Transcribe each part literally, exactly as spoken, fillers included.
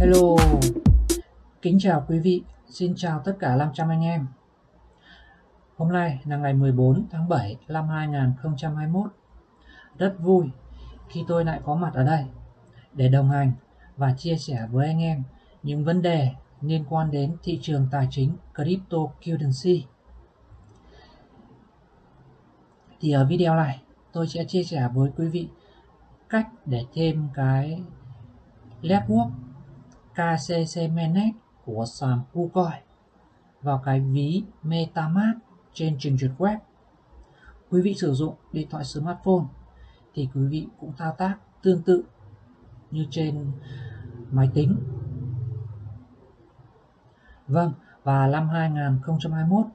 Hello, kính chào quý vị, xin chào tất cả năm trăm anh em. Hôm nay là ngày mười bốn tháng bảy năm hai nghìn không trăm hai mươi mốt. Rất vui khi tôi lại có mặt ở đây để đồng hành và chia sẻ với anh em những vấn đề liên quan đến thị trường tài chính cryptocurrency. Thì ở video này tôi sẽ chia sẻ với quý vị cách để thêm cái network K C C mainnet của sàn KuCoin vào cái ví Metamask trên trình duyệt web. Quý vị sử dụng điện thoại smartphone thì quý vị cũng thao tác tương tự như trên máy tính. Vâng, và năm hai nghìn không trăm hai mươi mốt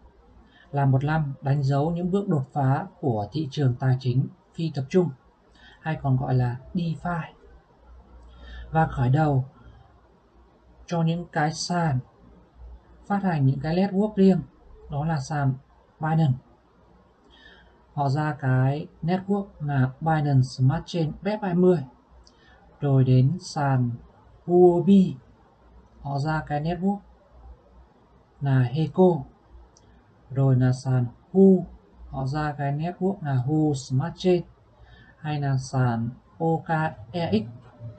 là một năm đánh dấu những bước đột phá của thị trường tài chính phi tập trung, hay còn gọi là DeFi, và khởi đầu cho những cái sàn phát hành những cái network riêng, đó là sàn Binance. Họ ra cái network là Binance Smart Chain web hai mươi, rồi đến sàn Huobi họ ra cái network là HECO, rồi là sàn Hu họ ra cái network là Hu Smart Chain, hay là sàn OKEx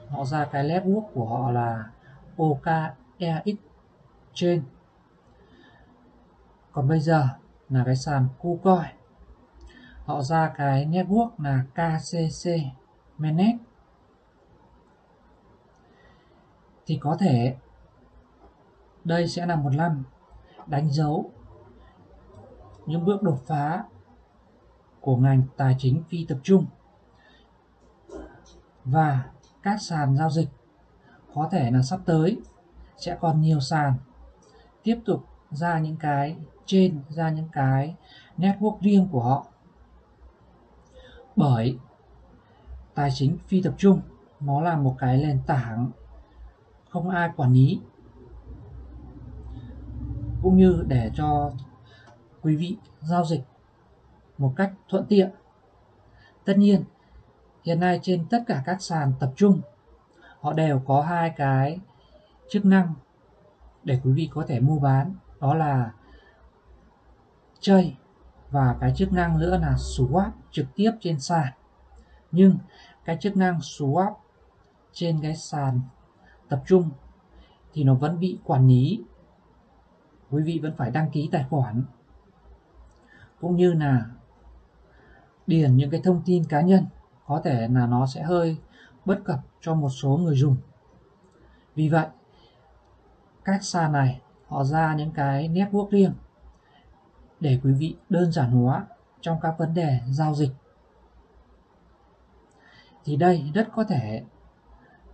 họ ra cái network của họ là OKEx Chain. Còn bây giờ là cái sàn KuCoin, họ ra cái network là K C C mainnet. Thì có thể đây sẽ là một năm đánh dấu những bước đột phá của ngành tài chính phi tập trung, và các sàn giao dịch có thể là sắp tới sẽ còn nhiều sàn tiếp tục ra những cái chain, ra những cái network riêng của họ, bởi tài chính phi tập trung nó là một cái nền tảng không ai quản lý, cũng như để cho quý vị giao dịch một cách thuận tiện. Tất nhiên hiện nay trên tất cả các sàn tập trung họ đều có hai cái chức năng để quý vị có thể mua bán, đó là chơi và cái chức năng nữa là swap trực tiếp trên sàn. Nhưng cái chức năng swap trên cái sàn tập trung thì nó vẫn bị quản lý, quý vị vẫn phải đăng ký tài khoản cũng như là điền những cái thông tin cá nhân, có thể là nó sẽ hơi bất cập cho một số người dùng. Vì vậy các sàn này họ ra những cái network riêng để quý vị đơn giản hóa trong các vấn đề giao dịch. Thì đây rất có thể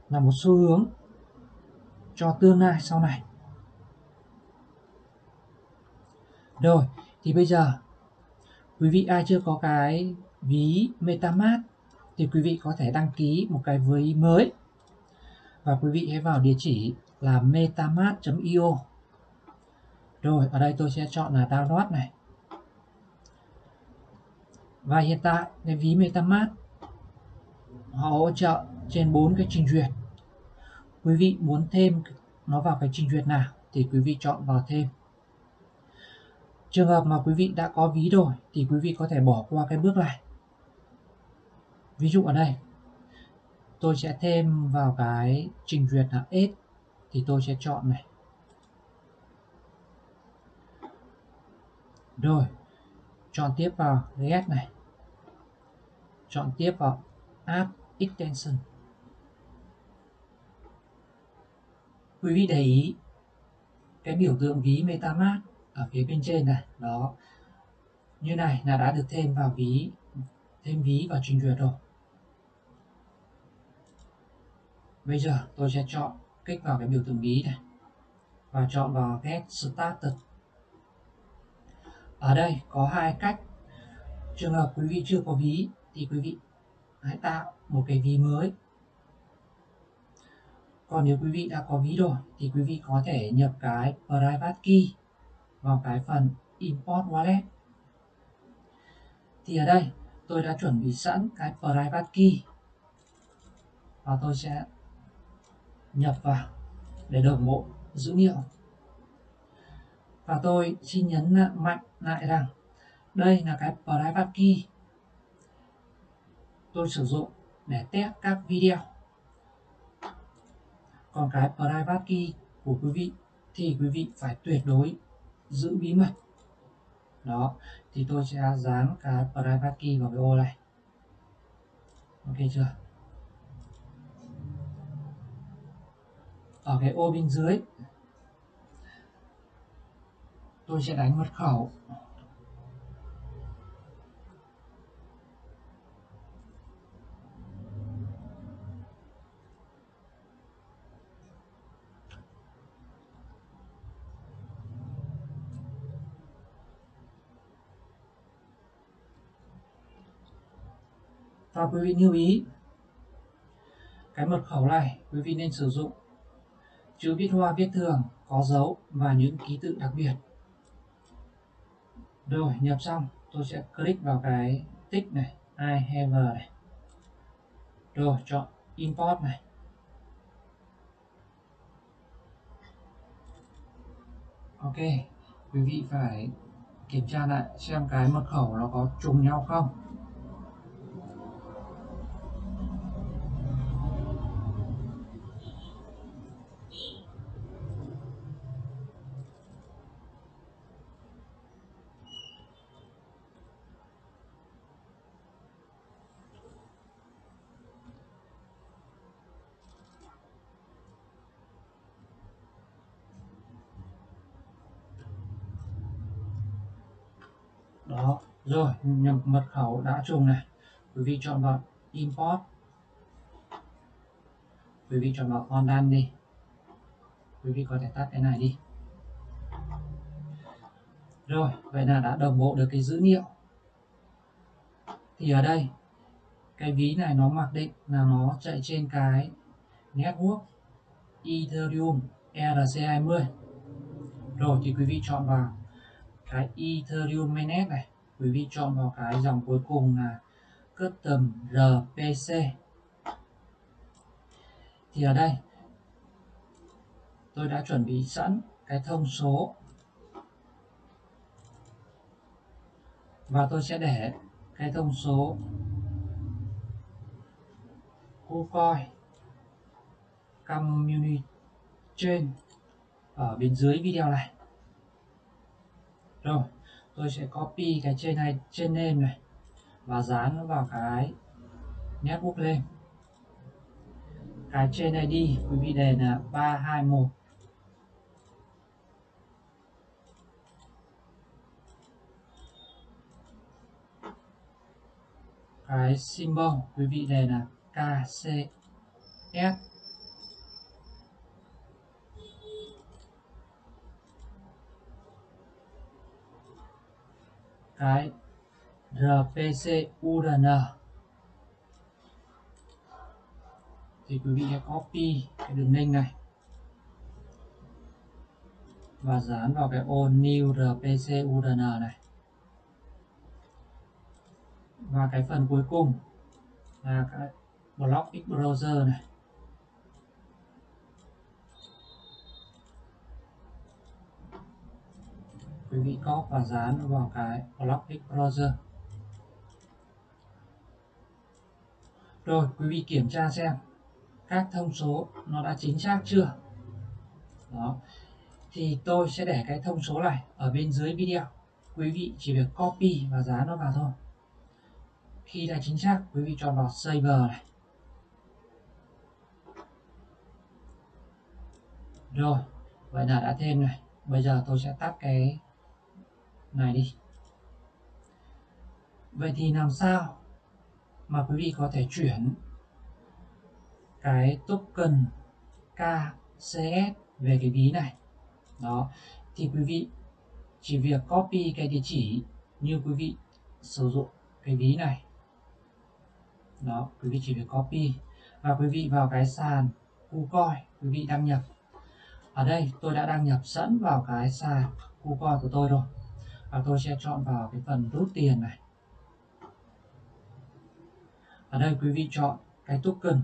là một xu hướng cho tương lai sau này. Rồi, thì bây giờ quý vị ai chưa có cái ví Metamask thì quý vị có thể đăng ký một cái ví mới, và quý vị hãy vào địa chỉ là metamask chấm i o. Rồi ở đây tôi sẽ chọn là download này. Và hiện tại cái ví Metamask họ hỗ trợ trên bốn cái trình duyệt. Quý vị muốn thêm nó vào cái trình duyệt nào thì quý vị chọn vào thêm. Trường hợp mà quý vị đã có ví rồi thì quý vị có thể bỏ qua cái bước này. Ví dụ ở đây tôi sẽ thêm vào cái trình duyệt là S, thì tôi sẽ chọn này. Rồi chọn tiếp vào Get này, chọn tiếp vào Add Extension. Quý vị để ý cái biểu tượng ví Metamask ở phía bên trên này, đó như này là đã được thêm vào ví, thêm ví vào trình duyệt rồi. Bây giờ tôi sẽ chọn, kích vào cái biểu tượng ví này và chọn vào Get Started. Ở đây có hai cách. Trường hợp quý vị chưa có ví thì quý vị hãy tạo một cái ví mới. Còn nếu quý vị đã có ví rồi thì quý vị có thể nhập cái Private Key vào cái phần Import Wallet. Thì ở đây tôi đã chuẩn bị sẵn cái Private Key và tôi sẽ nhập vào để đồng bộ dữ liệu. Và tôi xin nhấn mạnh lại rằng đây là cái private key tôi sử dụng để test các video. Còn cái private key của quý vị thì quý vị phải tuyệt đối giữ bí mật. Đó, thì tôi sẽ dán cái private key vào cái ô này. Ok chưa? Ở cái ô bên dưới tôi sẽ đánh mật khẩu. Và quý vị lưu ý, cái mật khẩu này quý vị nên sử dụng chữ viết hoa viết thường, có dấu và những ký tự đặc biệt. Rồi, nhập xong, tôi sẽ click vào cái tích này, I have này. Rồi, chọn import này. Ok, quý vị phải kiểm tra lại xem cái mật khẩu nó có trùng nhau không. Đó, rồi nhập mật khẩu đã trùng này, quý vị chọn vào import, quý vị chọn vào online đi, quý vị có thể tắt cái này đi. Rồi, vậy là đã đồng bộ được cái dữ liệu. Thì ở đây cái ví này nó mặc định là nó chạy trên cái network Ethereum E R C hai mươi. Rồi thì quý vị chọn vào cái Ethereum mainnet này, quý vị chọn vào cái dòng cuối cùng là custom rờ pê xê. Thì ở đây tôi đã chuẩn bị sẵn cái thông số và tôi sẽ để cái thông số KuCoin community chain ở bên dưới video này. Rồi, tôi sẽ copy cái trên này, trên name này và dán nó vào cái network lên. Cái trên i đê quý vị đề là ba hai một. Cái symbol quý vị đề là K C S. Cái rờ pê xê u rờ en thì quý vị sẽ copy cái đường link này và dán vào cái ô new rờ pê xê u rờ en này. Và cái phần cuối cùng là cái block explorer này. Quý vị có và dán vào cái block explorer. Rồi quý vị kiểm tra xem các thông số nó đã chính xác chưa. Đó. Thì tôi sẽ để cái thông số này ở bên dưới video. Quý vị chỉ việc copy và dán nó vào thôi. Khi đã chính xác, quý vị chọn vào save này. Rồi, vậy là đã thêm này. Bây giờ tôi sẽ tắt cái này đi. Vậy thì làm sao mà quý vị có thể chuyển cái token K C S về cái ví này? Đó, thì quý vị chỉ việc copy cái địa chỉ như quý vị sử dụng cái ví này. Đó, quý vị chỉ việc copy và quý vị vào cái sàn KuCoin, quý vị đăng nhập. Ở đây tôi đã đăng nhập sẵn vào cái sàn KuCoin của tôi rồi. Và tôi sẽ chọn vào cái phần rút tiền này. Ở đây quý vị chọn cái token.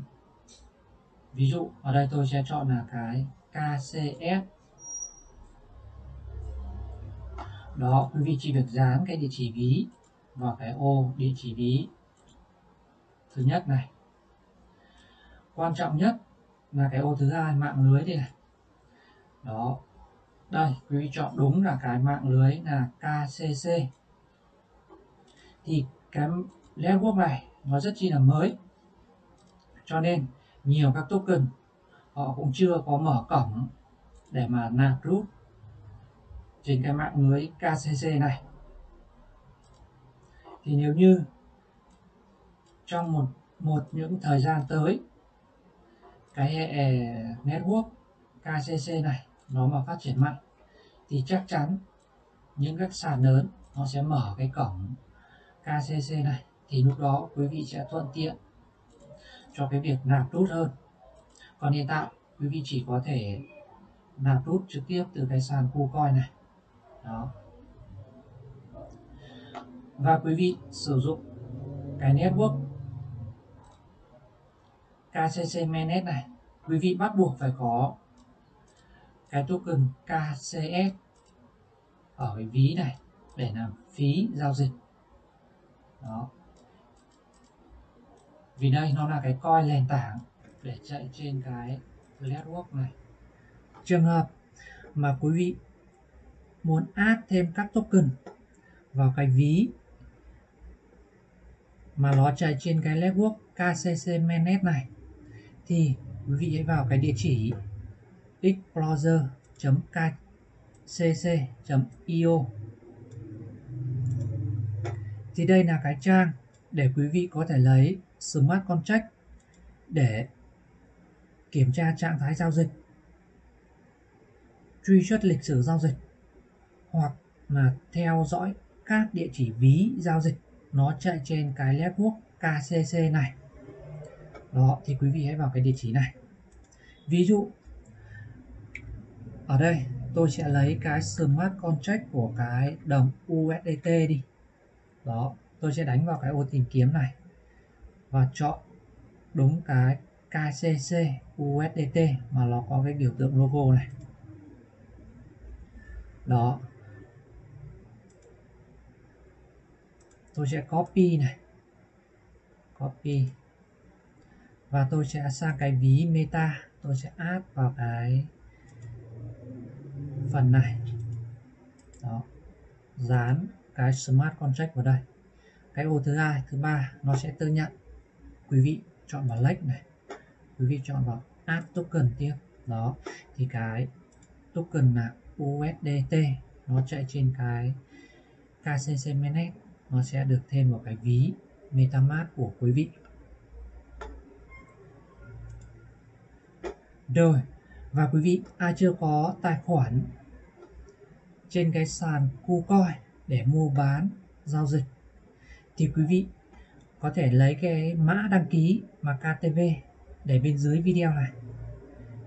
Ví dụ ở đây tôi sẽ chọn là cái ca xê ét. Đó, quý vị chỉ việc dán cái địa chỉ ví vào cái ô địa chỉ ví thứ nhất này. Quan trọng nhất là cái ô thứ hai, mạng lưới đây này. Đó, đây quý vị chọn đúng là cái mạng lưới là ca xê xê. Thì cái network này nó rất chi là mới, cho nên nhiều các token họ cũng chưa có mở cổng để mà nạp rút trên cái mạng lưới ca xê xê này. Thì nếu như trong một một những thời gian tới cái hệ network ca xê xê này nó mà phát triển mạnh thì chắc chắn những các sàn lớn nó sẽ mở cái cổng ca xê xê này, thì lúc đó quý vị sẽ thuận tiện cho cái việc nạp rút hơn. Còn hiện tại quý vị chỉ có thể nạp rút trực tiếp từ cái sàn KuCoin này. Đó. Và quý vị sử dụng cái network ca xê xê-MAINNET này, quý vị bắt buộc phải có cái token ca xê ét ở cái ví này để làm phí giao dịch. Đó. Vì đây nó là cái coin nền tảng để chạy trên cái network này. Trường hợp mà quý vị muốn add thêm các token vào cái ví mà nó chạy trên cái network ca xê xê-MAINNET này, thì quý vị hãy vào cái địa chỉ explorer chấm k c c chấm i o. Thì đây là cái trang để quý vị có thể lấy Smart Contract để kiểm tra trạng thái giao dịch, truy xuất lịch sử giao dịch, hoặc là theo dõi các địa chỉ ví giao dịch nó chạy trên cái network ca xê xê này. Đó, thì quý vị hãy vào cái địa chỉ này. Ví dụ ở đây tôi sẽ lấy cái smart contract của cái đồng u ét đê tê đi. Đó, tôi sẽ đánh vào cái ô tìm kiếm này và chọn đúng cái ca xê xê u ét đê tê mà nó có cái biểu tượng logo này. Đó, tôi sẽ copy này, copy, và tôi sẽ sang cái ví meta, tôi sẽ add vào cái phần này. Đó, dán cái smart contract vào đây. Cái ô thứ hai, thứ ba nó sẽ tự nhận. Quý vị chọn vào lệnh này, quý vị chọn vào add token tiếp. Đó, thì cái token là u ét đê tê nó chạy trên cái ca xê xê-MAINNET, nó sẽ được thêm vào cái ví MetaMask của quý vị. Rồi, và quý vị ai chưa có tài khoản trên cái sàn KuCoin để mua bán giao dịch thì quý vị có thể lấy cái mã đăng ký mà ca tê vê để bên dưới video này.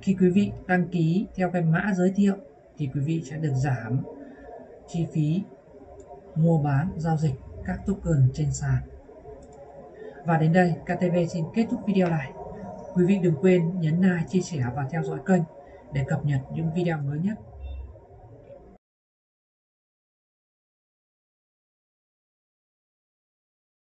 Khi quý vị đăng ký theo cái mã giới thiệu thì quý vị sẽ được giảm chi phí mua bán giao dịch các token trên sàn. Và đến đây ca tê vê xin kết thúc video này. Quý vị đừng quên nhấn like, chia sẻ và theo dõi kênh để cập nhật những video mới nhất.